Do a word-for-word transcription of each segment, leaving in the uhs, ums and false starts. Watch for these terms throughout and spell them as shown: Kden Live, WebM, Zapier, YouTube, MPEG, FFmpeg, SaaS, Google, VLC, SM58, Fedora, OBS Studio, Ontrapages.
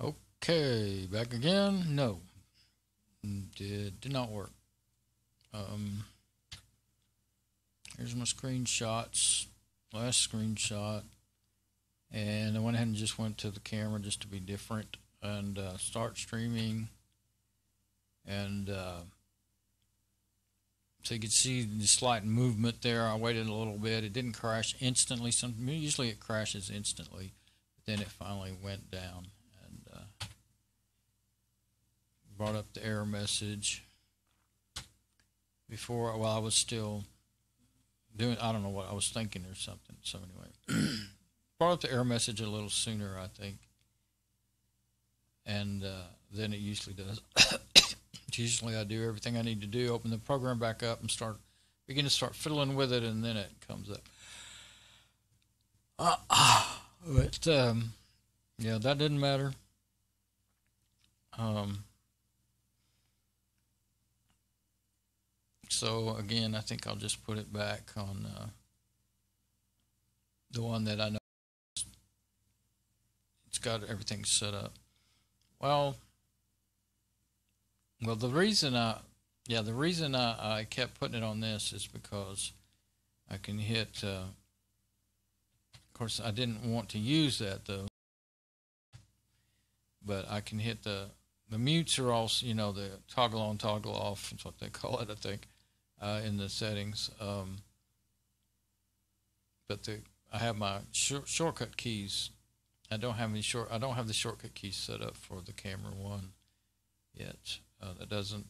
Okay, back again. No, did did not work. Um, here's my screenshots. Last screenshot, and I went ahead and just went to the camera just to be different, and uh, start streaming, and uh, so you could see the slight movement there. I waited a little bit. It didn't crash instantly. Some usually it crashes instantly, but then it finally went down and uh, brought up the error message. Before, while well, I was still doing, I don't know what I was thinking or something. So anyway, brought up the error message a little sooner, I think, and uh, then it usually does. Usually I do everything I need to do, open the program back up and start, begin to start fiddling with it, and then it comes up. Uh, uh, but um, yeah, that didn't matter. Um, so again, I think I'll just put it back on uh, the one that I know it's got everything set up. Well. Well, the reason I, yeah, the reason I, I kept putting it on this is because I can hit, uh, of course, I didn't want to use that, though, but I can hit the, the mutes are also, you know, the toggle on, toggle off, is what they call it, I think, uh, in the settings, um, but the, I have my sh shortcut keys, I don't have any short, I don't have the shortcut keys set up for the camera one yet. Uh, that doesn't.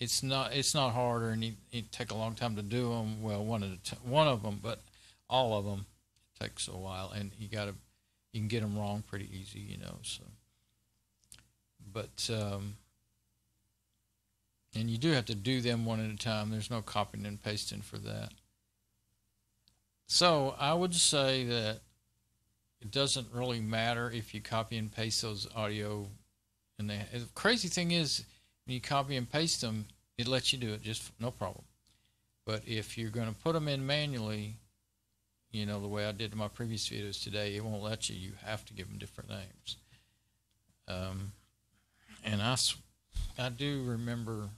It's not. It's not hard, or any, it take a long time to do them. Well, one of the, one of them, but all of them takes a while, and you gotta. You can get them wrong pretty easy, you know. So, but um, and you do have to do them one at a time. There's no copying and pasting for that. So I would say that it doesn't really matter if you copy and paste those audio. And they, the crazy thing is, when you copy and paste them, it lets you do it just no problem. But if you're going to put them in manually, you know, the way I did in my previous videos today, it won't let you. You have to give them different names. Um, and I, I do remember,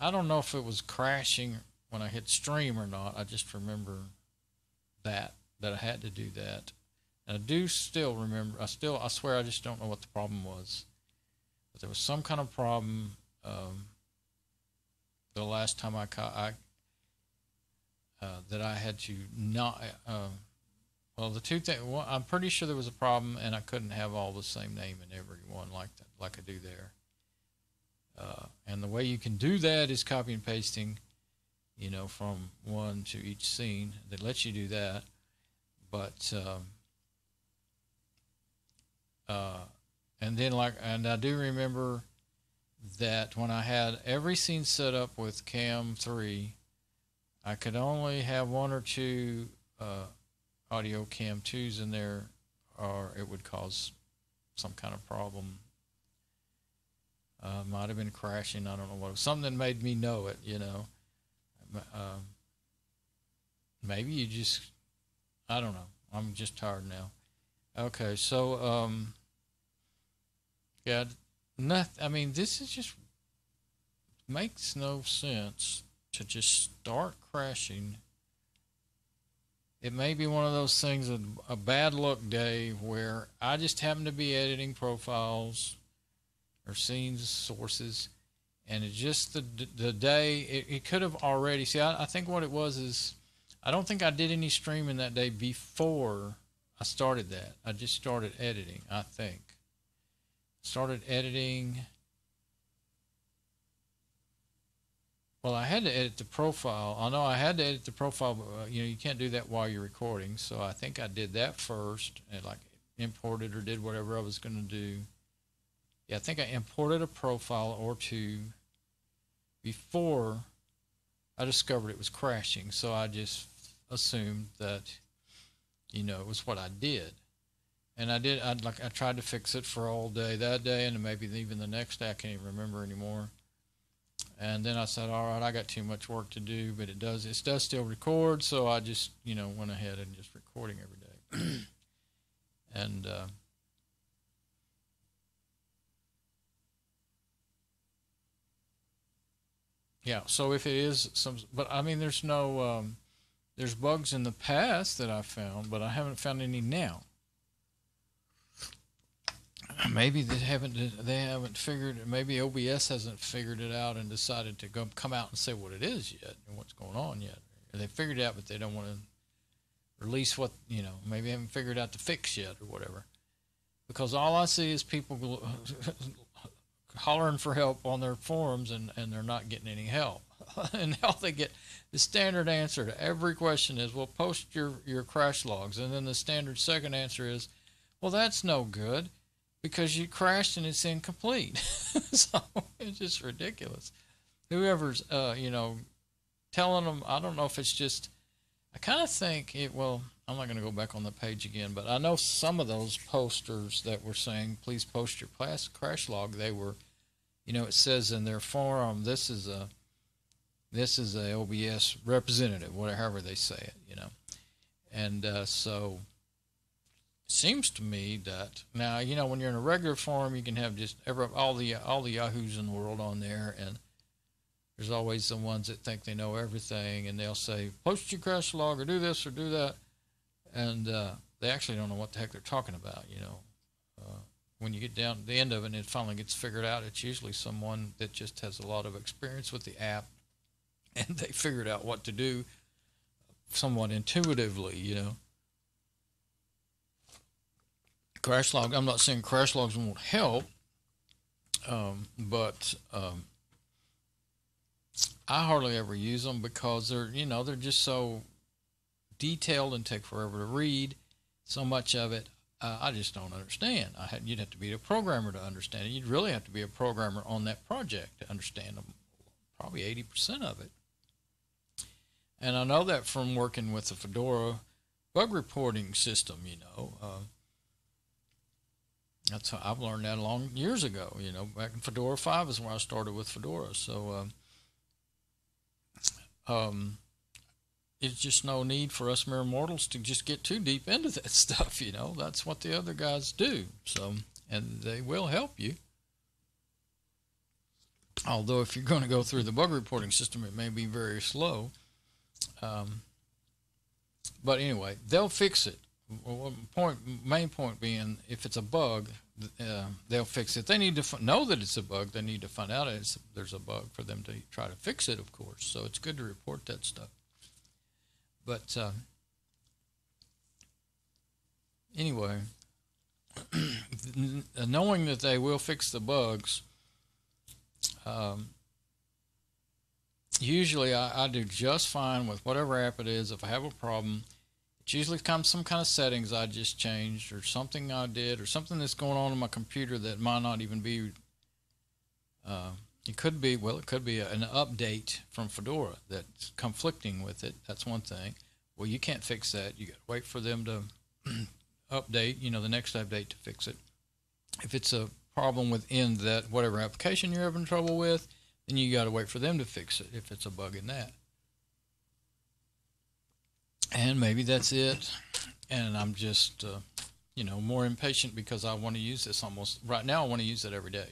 I don't know if it was crashing when I hit stream or not. I just remember that, that I had to do that. And I do still remember, I still, I swear I just don't know what the problem was. But there was some kind of problem um, the last time I, I uh, that I had to not, uh, well, the two things, well, I'm pretty sure there was a problem and I couldn't have all the same name in every one like that, like I do there. Uh, and the way you can do that is copy and pasting, you know, from one to each scene. They let you do that, but um, Uh, and then like, and I do remember that when I had every scene set up with Cam three, I could only have one or two uh, audio Cam twos in there, or it would cause some kind of problem. Uh, might have been crashing, I don't know what, something made me know it, you know. Uh, maybe you just, I don't know, I'm just tired now. Okay, so, um, yeah, nothing, I mean, this is just, makes no sense to just start crashing. It may be one of those things, a, a bad luck day, where I just happen to be editing profiles or scenes, sources, and it's just the, the day, it, it could have already, see, I, I think what it was is, I don't think I did any streaming that day before I started that. I just started editing, I think. Started editing. Well, I had to edit the profile. I know I had to edit the profile, but uh, you know, you can't do that while you're recording. So I think I did that first, and like imported or did whatever I was going to do. Yeah, I think I imported a profile or two before I discovered it was crashing. So I just assumed that, you know, it was what I did, and I did. I like I tried to fix it for all day that day, and maybe even the next day. I can't even remember anymore. And then I said, "All right, I got too much work to do," but it does. It does still record, so I just, you know, went ahead and just recording every day. and uh, Yeah, so if it is some, but I mean, there's no, um, there's bugs in the past that I found, but I haven't found any now. Maybe they haven't, they haven't figured, maybe O B S hasn't figured it out and decided to go come out and say what it is yet and what's going on yet. Or they figured it out, but they don't want to release what, you know, maybe they haven't figured out the fix yet or whatever. Because all I see is people hollering for help on their forums, and, and they're not getting any help. And all they get, the standard answer to every question is, well, post your, your crash logs. And then the standard second answer is, well, that's no good, because you crashed and it's incomplete. So it's just ridiculous. Whoever's, uh, you know, telling them, I don't know if it's just, I kind of think it, well, I'm not going to go back on the page again, but I know some of those posters that were saying, please post your crash log, they were, you know, it says in their forum, this is a, this is a O B S representative, whatever they say it, you know. And uh, so, seems to me that now, you know, when you're in a regular forum, you can have just every, all the all the yahoos in the world on there, and there's always the ones that think they know everything, and they'll say post your crash log or do this or do that, and uh, they actually don't know what the heck they're talking about. You know, uh, when you get down to the end of it and it finally gets figured out, it's usually someone that just has a lot of experience with the app, and they figured out what to do somewhat intuitively, you know. Crash log, I'm not saying crash logs won't help, um, but um, I hardly ever use them because they're, you know, they're just so detailed and take forever to read. So much of it, uh, I just don't understand. I had, you'd have to be a programmer to understand it. You'd really have to be a programmer on that project to understand them, probably eighty percent of it. And I know that from working with the Fedora bug reporting system, you know. Uh, That's how I've learned that long years ago, you know, back in Fedora five is where I started with Fedora. So um, um, it's just no need for us mere mortals to just get too deep into that stuff, you know. That's what the other guys do. So, and they will help you. Although if you're going to go through the bug reporting system, it may be very slow. Um, but anyway, they'll fix it. Point, main point being, if it's a bug, uh, they'll fix it. They need to f know that it's a bug. They need to find out it's, there's a bug for them to try to fix it, of course. So it's good to report that stuff. But uh, anyway, knowing that they will fix the bugs, um, usually I, I do just fine with whatever app it is. If I have a problem, usually comes some kind of settings I just changed or something I did or something that's going on in my computer that might not even be, uh, it could be, well, it could be a, an update from Fedora that's conflicting with it. That's one thing. Well, you can't fix that. You got to wait for them to update, you know, the next update to fix it. If it's a problem within that, whatever application you're having trouble with, then you got to wait for them to fix it if it's a bug in that. And maybe that's it, and I'm just, uh, you know, more impatient because I want to use this almost, right now I want to use it every day,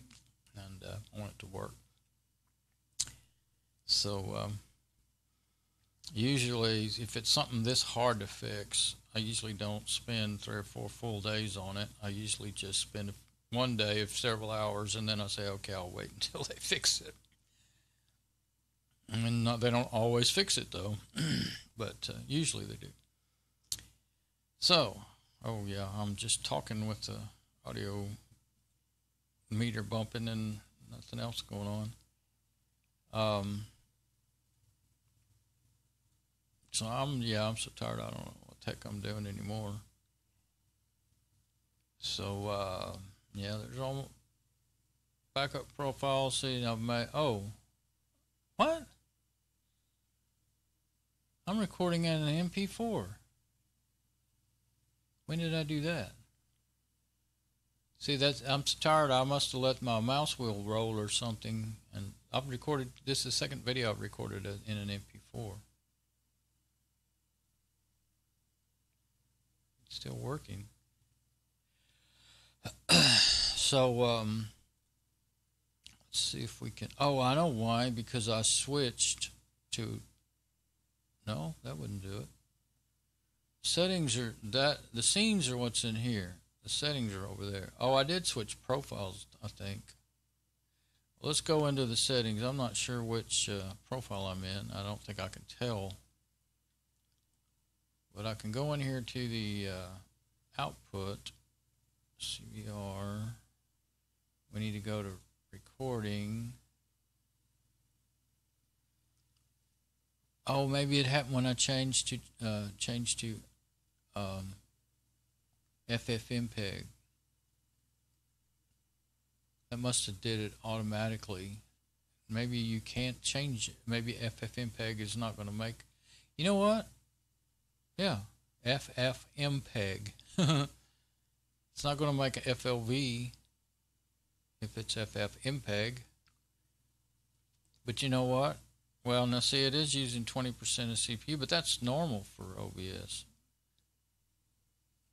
and uh, I want it to work. So, um, usually, if it's something this hard to fix, I usually don't spend three or four full days on it. I usually just spend one day of several hours, and then I say, okay, I'll wait until they fix it. I mean, not, they don't always fix it, though. But uh, usually they do. So, oh yeah, I'm just talking with the audio meter bumping and nothing else going on. Um, so I'm, yeah, I'm so tired. I don't know what the heck I'm doing anymore. So, uh, yeah, there's all backup profile. See, I've made, oh, what? I'm recording at an M P four. When did I do that? See, that's, I'm so tired. I must have let my mouse wheel roll or something. And I've recorded, this is the second video I've recorded in an M P four. It's still working. So, um, let's see if we can. Oh, I know why, because I switched to, no, that wouldn't do it. Settings are, that the scenes are what's in here. The settings are over there. Oh, I did switch profiles, I think. Let's go into the settings. I'm not sure which uh, profile I'm in. I don't think I can tell. But I can go in here to the uh, output, C B R. We need to go to recording. Oh, maybe it happened when I changed to uh, changed to um, FFmpeg. That must have did it automatically. Maybe you can't change it. Maybe FFmpeg is not going to make. You know what? Yeah, FFmpeg. It's not going to make an F L V if it's FFmpeg. But you know what? Well, now see, it is using twenty percent of C P U, but that's normal for O B S.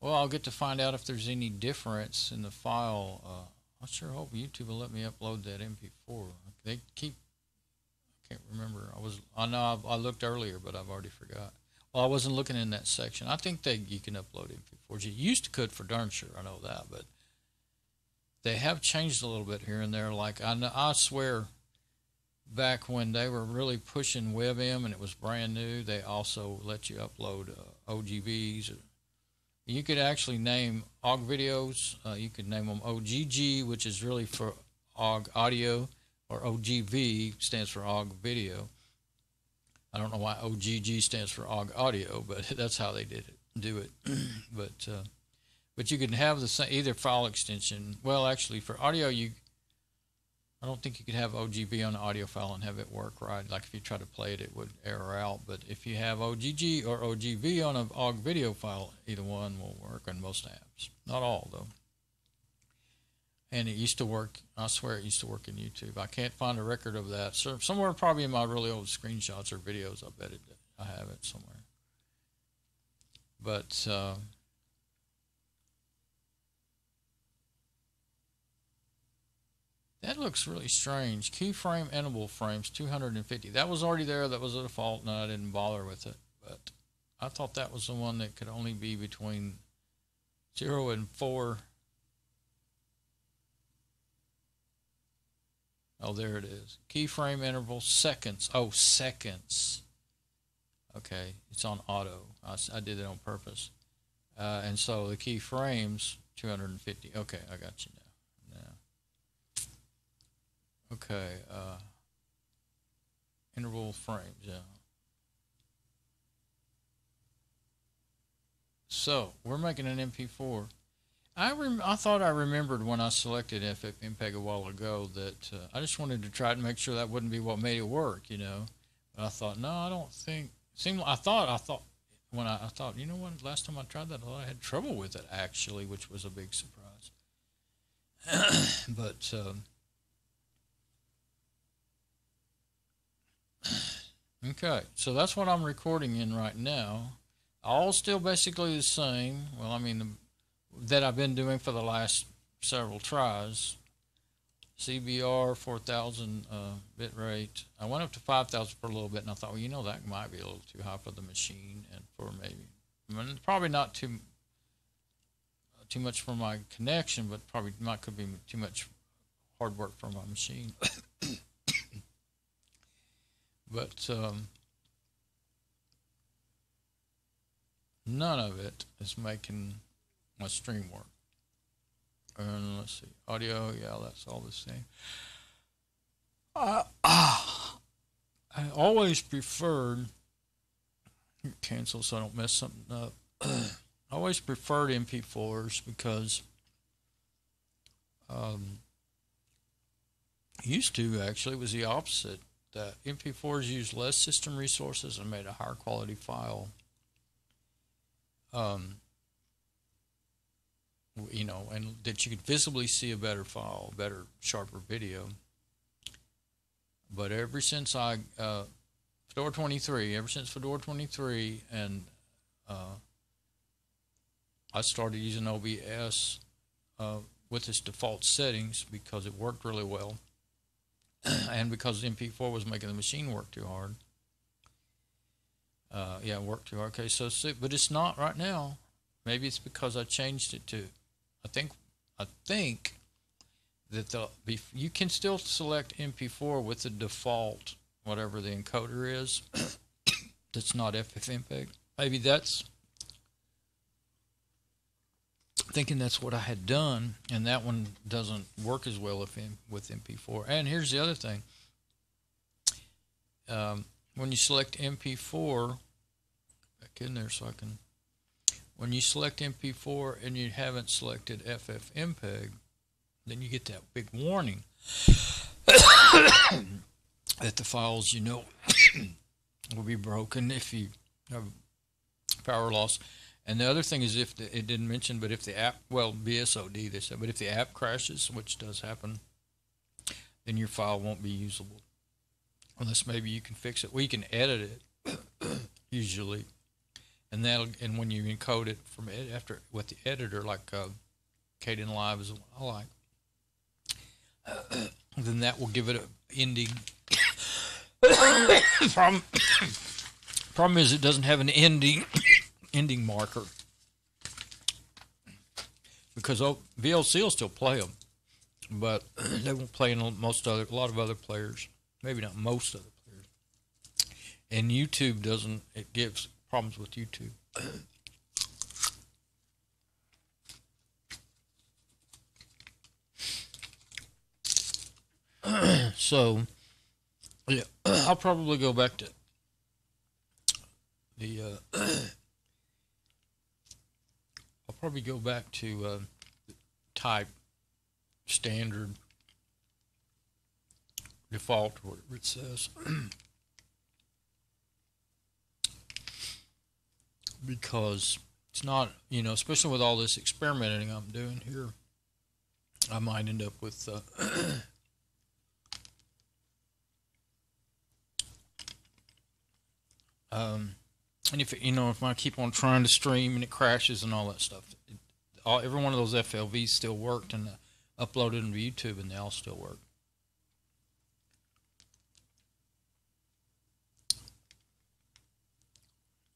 Well, I'll get to find out if there's any difference in the file. Uh, I sure hope YouTube will let me upload that M P four. They keep, I can't remember. I was, I know I, I looked earlier, but I've already forgot. Well, I wasn't looking in that section. I think that you can upload M P fours. You used to could for darn sure, I know that, but they have changed a little bit here and there. Like, I, I swear, back when they were really pushing WebM and it was brand new, they also let you upload uh, O G Vs. You could actually name O G videos. Uh, you could name them O G G, which is really for O G audio, or O G V stands for O G video. I don't know why O G G stands for O G audio, but that's how they did it, do it. but uh, but you can have the same, either file extension. Well, actually, for audio, you I don't think you could have O G V on an audio file and have it work right. Like if you try to play it, it would error out. But if you have O G G or O G V on an O G video file, either one will work on most apps. Not all, though. And it used to work. I swear it used to work in YouTube. I can't find a record of that. So somewhere probably in my really old screenshots or videos, I bet it, I have it somewhere. But... Uh, that looks really strange. Keyframe editable frames, two hundred fifty. That was already there. That was a default, and I didn't bother with it. But I thought that was the one that could only be between zero and four. Oh, there it is. Keyframe interval seconds. Oh, seconds. Okay, it's on auto. I, I did it on purpose. Uh, and so the keyframes, two hundred fifty. Okay, I got you now. Okay, uh, interval frames, yeah. So, we're making an M P four. I rem I thought I remembered when I selected FFmpeg a while ago that uh, I just wanted to try to make sure that wouldn't be what made it work, you know. But I thought, no, I don't think, seemed like, I thought, I thought, when I, I thought, you know what, last time I tried that, I thought I had trouble with it, actually, which was a big surprise. but, um. Okay, so that's what I'm recording in right now. All still basically the same. Well, I mean, the, that I've been doing for the last several tries. C B R, four thousand uh, bit rate. I went up to five thousand for a little bit, and I thought, well, you know, that might be a little too high for the machine, and for maybe, I mean, probably not too uh, too much for my connection, but probably not could be too much hard work for my machine. But um, none of it is making my stream work. And let's see, audio, yeah, that's all the same. Uh, ah, I always preferred, cancel so I don't mess something up. I always preferred M P fours because um, used to actually, it was the opposite. The M P fours use less system resources and made a higher quality file. Um, you know, and that you could visibly see a better file, better, sharper video. But ever since I, uh, Fedora twenty-three, ever since Fedora twenty-three, and uh, I started using O B S uh, with its default settings because it worked really well. and because M P four was making the machine work too hard. Uh, yeah, work too hard. Okay, so but it's not right now. Maybe it's because I changed it to. I think I think that the you can still select M P four with the default whatever the encoder is. That's not FFmpeg. Maybe that's thinking that's what I had done, and that one doesn't work as well if in, with M P four. And here's the other thing. Um, when you select M P four, back in there so I can, when you select M P four and you haven't selected FFmpeg, then you get that big warning that the files you know will be broken if you have power loss. And the other thing is if the, it didn't mention, but if the app, well, B S O D they said, but if the app crashes, which does happen, then your file won't be usable. Unless maybe you can fix it. Well, you can edit it usually, and that'll and when you encode it from it after with the editor, like uh, Kden Live is the one I like, then that will give it an ending. problem, problem is it doesn't have an ending. ending marker, because oh, V L C will still play them, but they won't play in most other a lot of other players, maybe not most other players. And YouTube doesn't; it gives problems with YouTube. So, yeah, I'll probably go back to the. Uh, Probably go back to uh, type standard default or whatever it says, because it's not, you know, especially with all this experimenting I'm doing here, I might end up with uh, um and if, you know, if I keep on trying to stream and it crashes and all that stuff, it, all, every one of those F L Vs still worked, and uh, uploaded into YouTube, and they all still work.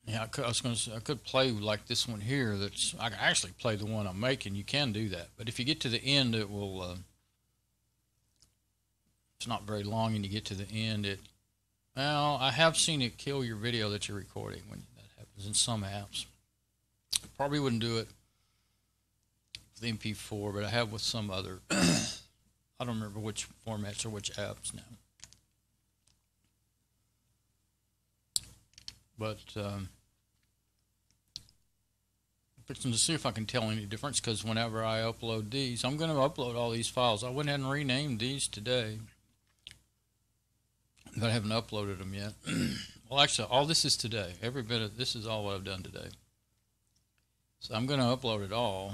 Yeah, I, could, I was going to say, I could play like this one here. That's I can actually play the one I'm making. You can do that. But if you get to the end, it will, uh, it's not very long, and you get to the end, it, well, I have seen it kill your video that you're recording when that happens in some apps. Probably wouldn't do it with M P four, but I have with some other. I don't remember which formats or which apps now. But um, to see if I can tell any difference, because whenever I upload these, I'm going to upload all these files. I went ahead and renamed these today, but I haven't uploaded them yet. Well, actually, all this is today. Every bit of this is all what I've done today. So I'm going to upload it all.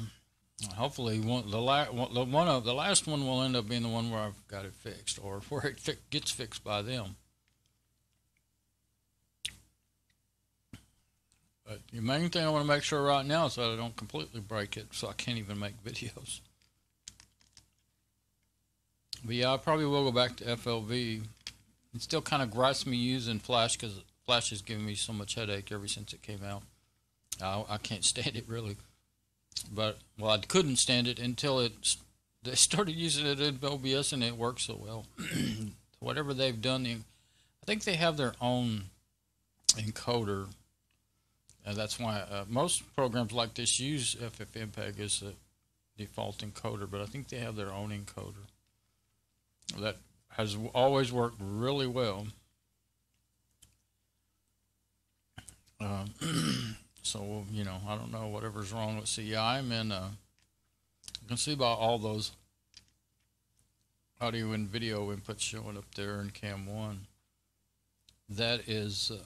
Hopefully, one, the, la one, the, one of, the last one will end up being the one where I've got it fixed, or where it fi gets fixed by them. But the main thing I want to make sure right now is that I don't completely break it, so I can't even make videos. But yeah, I probably will go back to F L V. It still kind of gripes me using Flash, because Flash has given me so much headache ever since it came out. I, I can't stand it, really. But, well, I couldn't stand it until it, they started using it in O B S, and it worked so well. Whatever they've done, they, I think they have their own encoder. And that's why uh, most programs like this use FFmpeg as the default encoder, but I think they have their own encoder. That has always worked really well. Uh, so, you know, I don't know whatever's wrong with C I. I'm in, uh, you can see by all those audio and video inputs showing up there in cam one. That is, uh,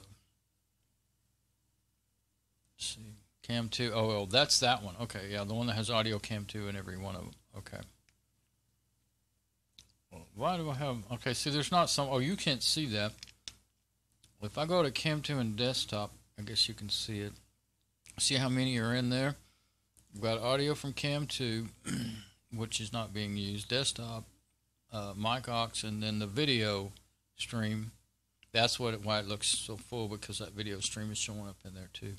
let's see, cam two. Oh, well, that's that one. Okay, yeah, the one that has audio cam two in every one of them. Okay. Why do I have, okay, see there's not some, oh, you can't see that. If I go to cam two and desktop, I guess you can see it. See how many are in there? We've got audio from cam two, which is not being used, desktop, uh, mic aux and then the video stream. That's what it, why it looks so full, because that video stream is showing up in there too.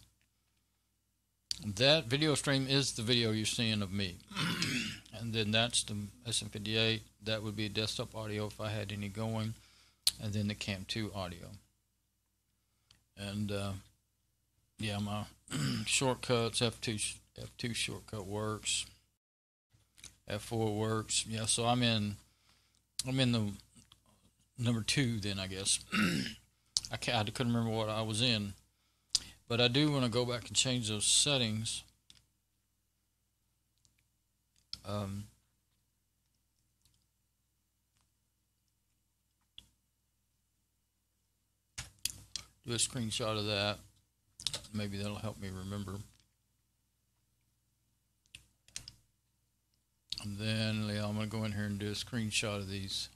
That video stream is the video you're seeing of me. And then that's the S M fifty-eight. That would be desktop audio if I had any going. And then the Cam two audio. And uh, yeah, my shortcuts, F two, F two shortcut works. F four works. Yeah, so I'm in, I'm in the number two then, I guess. I, can't, I couldn't remember what I was in. But I do want to go back and change those settings. Um, do a screenshot of that. Maybe that'll help me remember. And then yeah, I'm going to go in here and do a screenshot of these.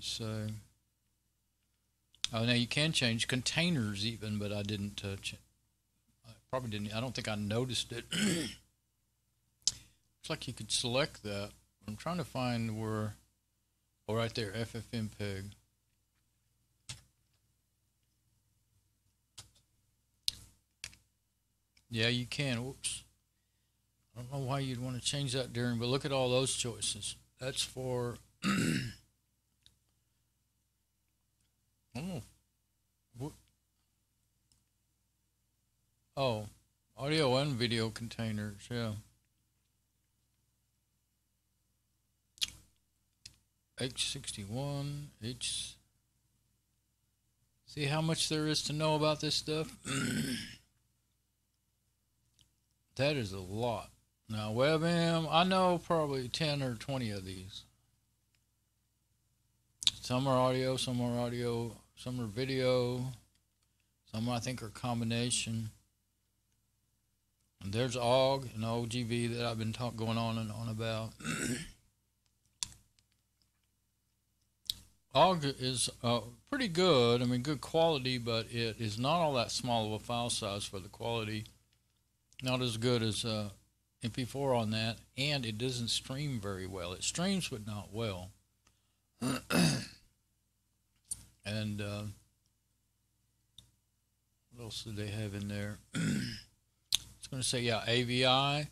So, oh, now you can change containers even, but I didn't touch it. I probably didn't. I don't think I noticed it. Looks like you could select that. I'm trying to find where. Oh, right there, FFmpeg. Yeah, you can. Whoops. I don't know why you'd want to change that during, but look at all those choices. That's for. Oh. What? Oh, audio and video containers, yeah. H sixty-one, H. See how much there is to know about this stuff? That is a lot. Now, WebM, I know probably ten or twenty of these. Some are audio, some are audio. Some are video, some I think are combination. And there's O G and O G V that I've been talk going on and on about. O G is uh, pretty good, I mean good quality, but it is not all that small of a file size for the quality. Not as good as uh, M P four on that, and it doesn't stream very well. It streams but not well. And uh, what else do they have in there? It's going to say, yeah, A V I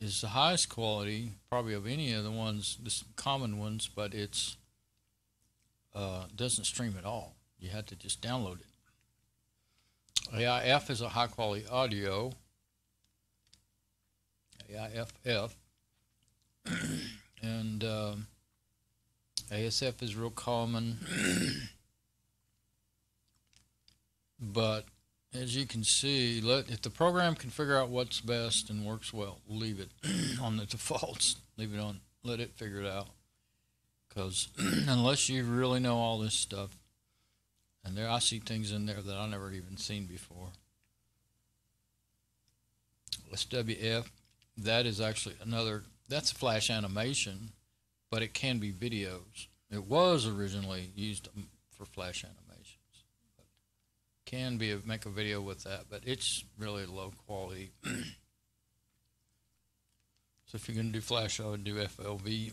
is the highest quality, probably of any of the ones, the common ones, but it's uh, doesn't stream at all. You have to just download it. A I F is a high quality audio. A I F F. And uh, A S F is real common. But as you can see, let, if the program can figure out what's best and works well, leave it on the defaults. Leave it on. Let it figure it out. Because unless you really know all this stuff, and there I see things in there that I never even seen before. S W F, that is actually another. That's a flash animation, but it can be videos. It was originally used for flash animation. Can be a, make a video with that, but it's really low quality. So if you're going to do flash, I would do F L V.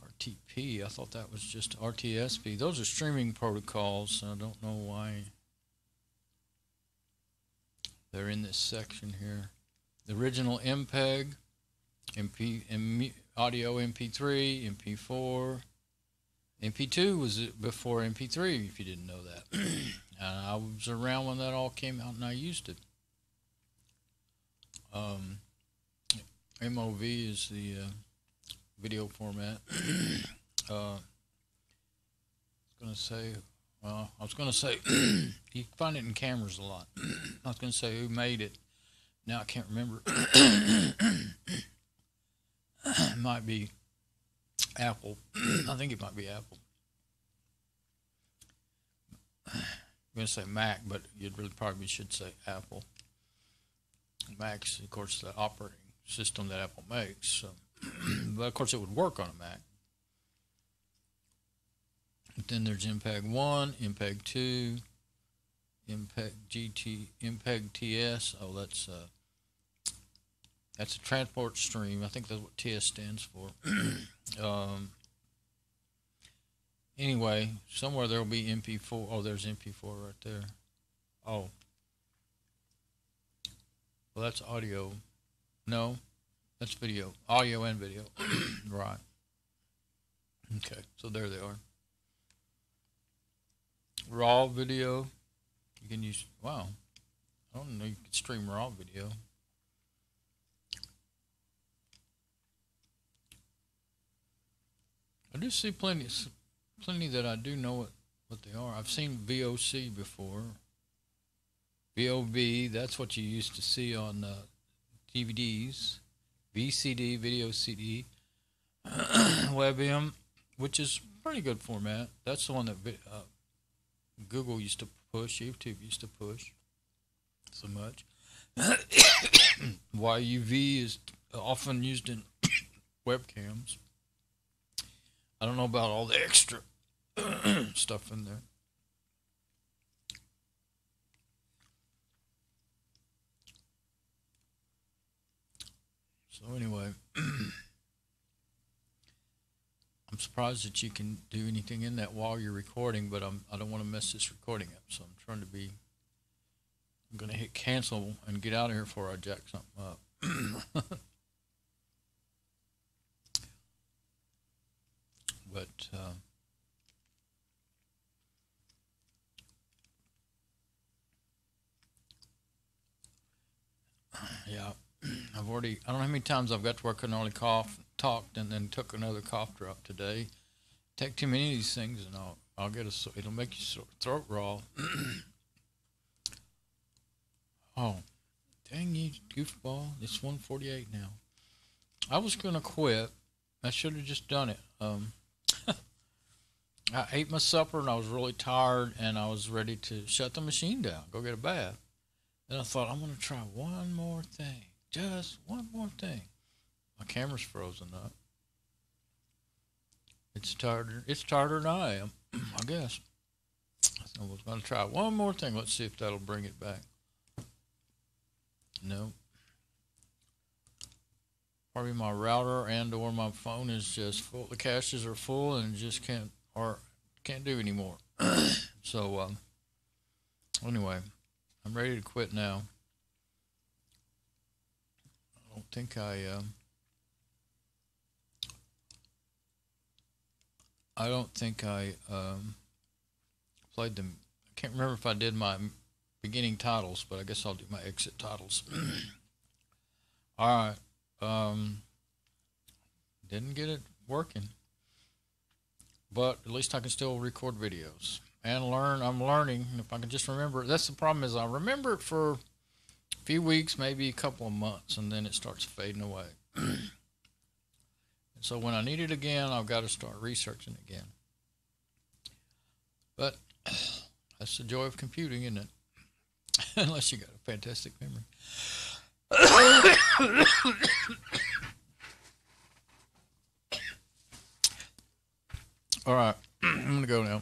R T P, I thought that was just R T S P. Those are streaming protocols, and I don't know why they're in this section here. The original MPEG, M P, M P, audio M P three, M P four. M P two was before M P three, if you didn't know that. And I was around when that all came out, and I used it. Um, M O V is the uh, video format. uh, I was going to say, well, I was going to say, you find it in cameras a lot. I was going to say who made it. Now I can't remember. It might be Apple. I think it might be Apple. I'm going to say Mac, but you really probably should say Apple. Mac's, of course, the operating system that Apple makes. So. But, of course, it would work on a Mac. But then there's MPEG one, MPEG two, MPEG G T MPEG T S. Oh, that's uh, that's a transport stream. I think that's what T S stands for. um, anyway, somewhere there will be M P four. Oh, there's M P four right there. Oh, well, that's audio. No, that's video, audio and video. Right. Okay, so there they are. Raw video. You can use, wow, I don't know, you can stream raw video. I do see plenty, plenty that I do know what, what they are. I've seen V O C before. V O V, that's what you used to see on uh, D V Ds. V C D, video C D. WebM, which is pretty good format. That's the one that uh, Google used to push, YouTube used to push so much. Y U V is often used in webcams. I don't know about all the extra stuff in there. So anyway, I'm surprised that you can do anything in that while you're recording, but I'm, I don't want to mess this recording up, so I'm trying to be, I'm going to hit cancel and get out of here before I jack something up. But, uh, yeah, I've already, I don't know how many times I've got to work and only cough, talked, and then took another cough drop today. Take too many of these things and I'll, I'll get a, it'll make your throat raw. Oh, dang you goofball. It's one forty-eight now. I was going to quit. I should have just done it. Um, I ate my supper and I was really tired and I was ready to shut the machine down, go get a bath. Then I thought, I'm going to try one more thing. Just one more thing. My camera's frozen up. It's tired. It's tighter than I am, I guess. So I was going to try one more thing. Let's see if that'll bring it back. No. Probably my router and or my phone is just full. The caches are full and just can't or can't do anymore. So um, anyway, I'm ready to quit now. I don't think I. Uh, I don't think I um, played them. I can't remember if I did my beginning titles, but I guess I'll do my exit titles. All right. Um, didn't get it working, but at least I can still record videos and learn. I'm learning. If I can just remember, that's the problem is I remember it for a few weeks, maybe a couple of months, and then it starts fading away. So when I need it again, I've got to start researching again. But that's the joy of computing, isn't it? Unless you got a fantastic memory. All right, I'm gonna go now.